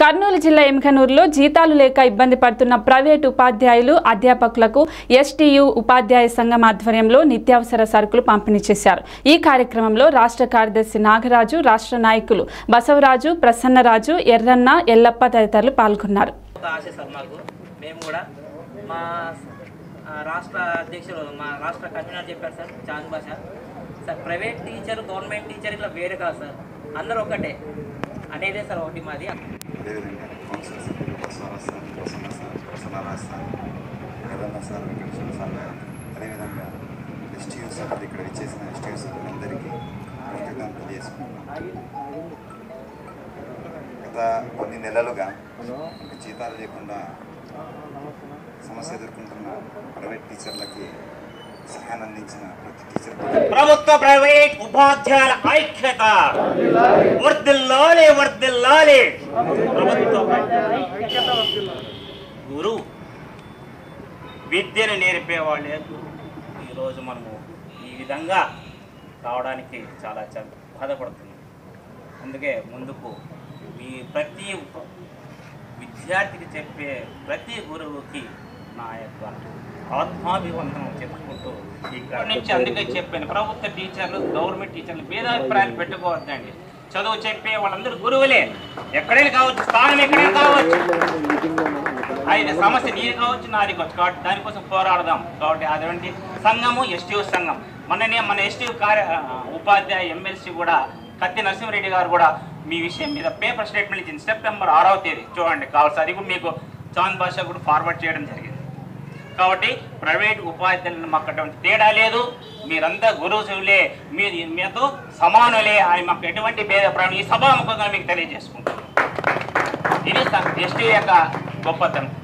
కర్నూలు జిల్లా ఎంకనూరులో జీతాలు లేక ఇబ్బంది పడుతున్న ప్రైవేట్ ఉపాధ్యాయులు అధ్యాపకులకు ఎస్టీయు ఉపాధ్యాయ సంఘం ఆధ్వర్యంలో నిత్యావసర సరుకులు పంపిణీ చేశారు। ఈ కార్యక్రమంలో రాష్ట్ర కార్యదర్శి నాగరాజు, రాష్ట్ర నాయకులు బసవరాజు, ప్రసన్నరాజు, ఎర్రన్న, ఎల్లప్ప తదితరులు పాల్గొన్నారు। ప్రైవేట్ టీచర్, గవర్నమెంట్ టీచర్ ఇలా వేరే కాదు సార్, అందరూ ఒకటే అనేదే సార్ ఒకటి మాది। అదేవిధంగా కౌన్సిల్ సభ్యులు Basavaraj sir, Prasannaraj sir, Erranna sir, Venkateswara sir, అదేవిధంగా ఎస్టీఓ సభ్యులు, ఇక్కడ ఇచ్చేసిన ఎస్టీఓ సభ్యులందరికీ కృతజ్ఞతలు తెలియజేసుకుంటున్నాం। గత కొన్ని నెలలుగా జీతాలు లేకుండా సమస్య ఎదుర్కొంటున్న ప్రైవేట్ టీచర్లకి సహాయం అందించిన ప్రతి టీచర్ ప్రభుత్వ ప్రైవేట్ ఉపాధ్యాయుల ఐక్యత వర్ధిల్లాలి వర్ధిల్లాలి। ప్రభుత్వ గురువు విద్యను నేర్పేవాళ్ళే గురువు। ఈరోజు మనము ఈ విధంగా రావడానికి చాలా బాధపడుతున్నాం। అందుకే ముందుకు మీ ప్రతి విద్యార్థికి చెప్పే ప్రతి గురువుకి నా యొక్క ఆత్మాభివందనం చెప్పుకుంటూ ఇక్కడి నుంచి అందుకే చెప్పాను, ప్రభుత్వ టీచర్లు గవర్నమెంట్ టీచర్లు భేదాభిప్రాయాలు పెట్టుకోవద్దండి। చదువు చెప్పే వాళ్ళందరూ గురువులే, ఎక్కడైనా కావచ్చు, స్థానం ఎక్కడైనా కావచ్చు, ఆయన సమస్య నీరు కావచ్చు, నాది కావచ్చు, కాబట్టి దానికోసం పోరాడదాం। కాబట్టి అటువంటి సంఘము ఎస్టీఓ సంఘం, మొన్ననే మన ఎస్టీఓ ఉపాధ్యాయ ఎమ్మెల్సీ కూడా కత్తి నరసింహారెడ్డి గారు కూడా మీ విషయం మీద పేపర్ స్టేట్మెంట్ ఇచ్చింది సెప్టెంబర్ 6వ తేదీ, చూడండి కావచ్చు, అది కూడా మీకు చాన్ భాష కూడా ఫార్వర్డ్ చేయడం జరిగింది। కాబట్టి ప్రైవేట్ ఉపాధ్యాయులను మాకు అటువంటి తేడా లేదు, మీరంతా గురువులే, మీరు మీతో సమానులే అని మాకు ఎటువంటి భేదప్రాణం ఈ సభాముఖంగా మీకు తెలియజేసుకుంటాను। ఇది ఎస్టీ యొక్క గొప్పతనం।